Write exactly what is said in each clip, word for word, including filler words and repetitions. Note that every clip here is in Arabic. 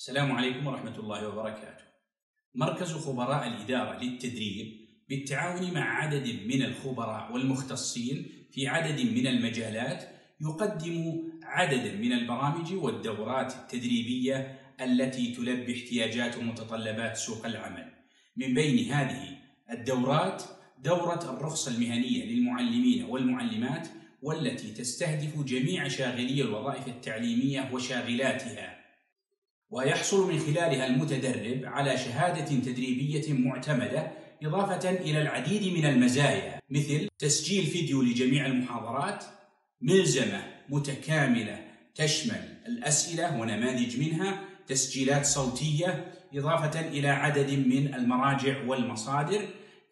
السلام عليكم ورحمة الله وبركاته. مركز خبراء الإدارة للتدريب بالتعاون مع عدد من الخبراء والمختصين في عدد من المجالات يقدم عددا من البرامج والدورات التدريبية التي تلبي احتياجات ومتطلبات سوق العمل. من بين هذه الدورات دورة الرخصة المهنية للمعلمين والمعلمات، والتي تستهدف جميع شاغلي الوظائف التعليمية وشاغلاتها، ويحصل من خلالها المتدرب على شهادة تدريبية معتمدة، إضافة إلى العديد من المزايا مثل تسجيل فيديو لجميع المحاضرات، ملزمة متكاملة تشمل الأسئلة ونماذج منها، تسجيلات صوتية، إضافة إلى عدد من المراجع والمصادر.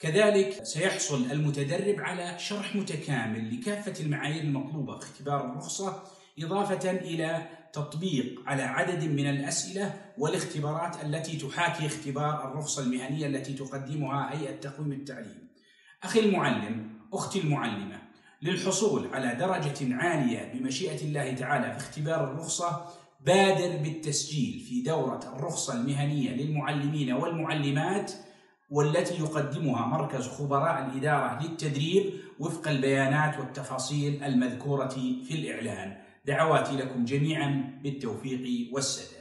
كذلك سيحصل المتدرب على شرح متكامل لكافة المعايير المطلوبة في اختبار الرخصة، إضافة إلى تطبيق على عدد من الأسئلة والاختبارات التي تحاكي اختبار الرخصة المهنية التي تقدمها هيئة تقويم التعليم. أخي المعلم، أختي المعلمة، للحصول على درجة عالية بمشيئة الله تعالى في اختبار الرخصة، بادر بالتسجيل في دورة الرخصة المهنية للمعلمين والمعلمات، والتي يقدمها مركز خبراء الإدارة للتدريب وفق البيانات والتفاصيل المذكورة في الإعلان. دعواتي لكم جميعا بالتوفيق والسداد.